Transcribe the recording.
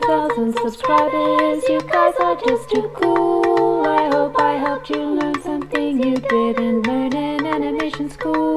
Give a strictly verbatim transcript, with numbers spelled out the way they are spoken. two thousand subscribers, you guys are just too cool. I hope I helped you learn something you didn't learn in animation school.